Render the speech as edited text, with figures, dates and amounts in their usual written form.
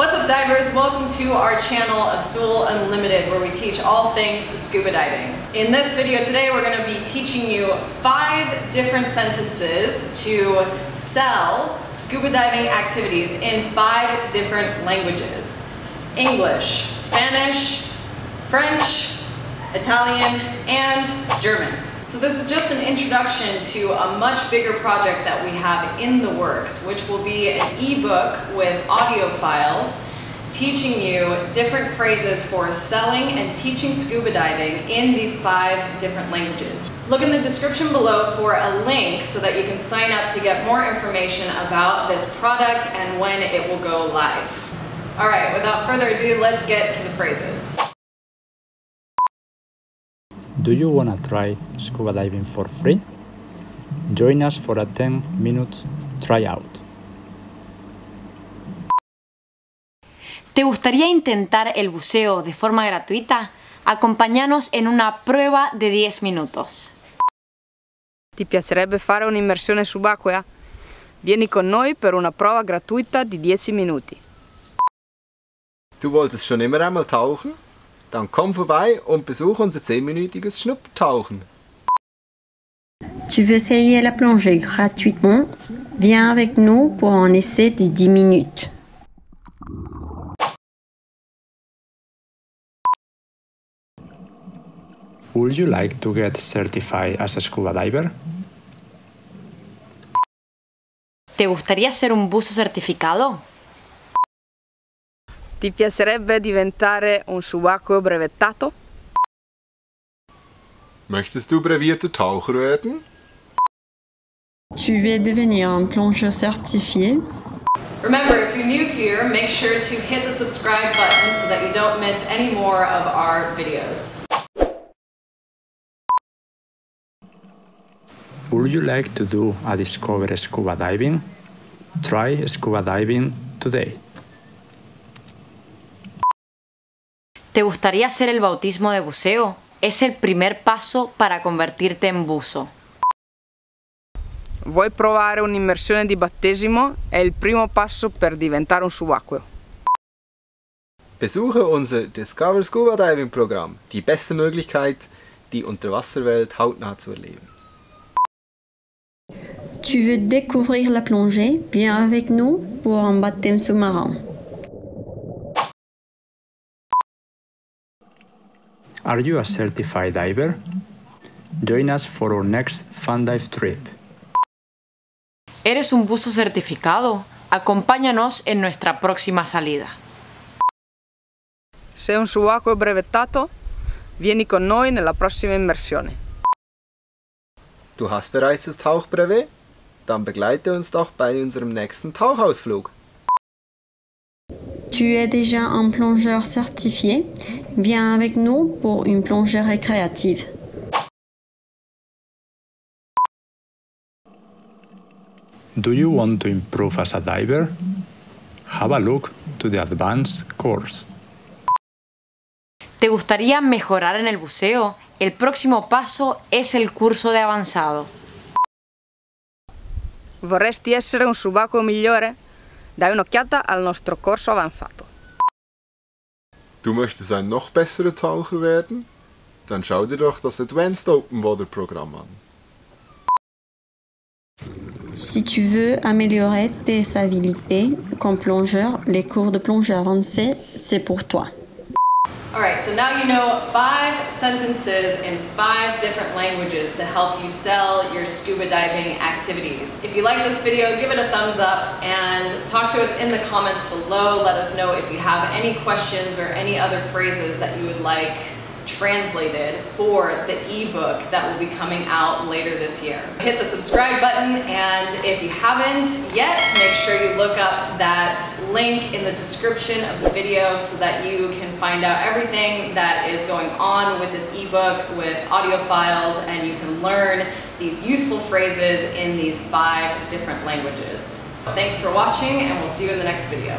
What's up, divers? Welcome to our channel, Azul Unlimited, where we teach all things scuba diving. In this video today, we're going to be teaching you 5 different sentences to sell scuba diving activities in 5 different languages: English, Spanish, French, Italian, and German. So this is just an introduction to a much bigger project that we have in the works, which will be an ebook with audio files teaching you different phrases for selling and teaching scuba diving in these 5 different languages. Look in the description below for a link so that you can sign up to get more information about this product and when it will go live. All right, without further ado, let's get to the phrases. Do you want to try scuba diving for free? Join us for a 10-minute tryout. ¿Te gustaría intentar el buceo de forma gratuita? Acompáñanos en una prueba de 10 minutos. ¿Ti piacerebbe fare un'immersione subacquea? Vieni con noi per una prova gratuita di 10 minuti. Du wolltest schon immer einmal tauchen? Dann komm vorbei und besuch unser 10-minütiges Schnupptauchen. Tu veux essayer la plongée gratuitement? Viens avec nous pour un essai de 10 minutes. Would you like to get certified as a scuba diver? ¿Te gustaría ser un buzo certificado? Ti piacerebbe diventare un subacqueo brevettato? Möchtest du brevierter Taucher werden? Tu veux devenir un plongeur certifié? Remember, if you're new here, make sure to hit the subscribe button so that you don't miss any more of our videos. Would you like to do a Discover Scuba Diving? Try scuba diving today. ¿Te gustaría hacer el bautismo de buceo? Es el primer paso para convertirte en buzo. Vuoi provare un'immersione di battesimo? È il primo passo per diventare un subacqueo. Besuche unser Discover Scuba Diving Programm, die beste Möglichkeit, die Unterwasserwelt hautnah zu erleben. Tu veux découvrir la plongée? Viens avec nous pour un baptême sous-marin. Are you a certified diver? Join us for our next fun dive trip. ¿Eres un buzo certificado? Acompáñanos en nuestra próxima salida. Sei un subacqueo brevettato? Vieni con noi nella prossima immersione. Du hast bereits das Tauchbrevet? Dann begleite uns doch bei unserem nächsten Tauchausflug. Tu es déjà un plongeur certifié? Viens avec nous pour une plongée récréative. Do you want to improve as a diver? Have a look to the advanced course. ¿Te gustaría mejorar en el buceo? El próximo paso es el curso de avanzado. Vorresti essere un subacqueo migliore? Dai un'occhiata al nostro corso avanzato. Du möchtest ein noch besserer Taucher werden? Dann schau dir doch das Advanced Open Water Programm an. Si tu veux améliorer tes habilités comme plongeur, les cours de plongée avancée, c'est pour toi. All right, so now you know 5 sentences in 5 different languages to help you sell your scuba diving activities. If you like this video, give it a thumbs up and talk to us in the comments below. Let us know if you have any questions or any other phrases that you would like translated for the ebook that will be coming out later this year. Hit the subscribe button, and if you haven't yet, make sure you look up that link in the description of the video so that you can find out everything that is going on with this ebook with audio files, and you can learn these useful phrases in these 5 different languages. Thanks for watching, and we'll see you in the next video.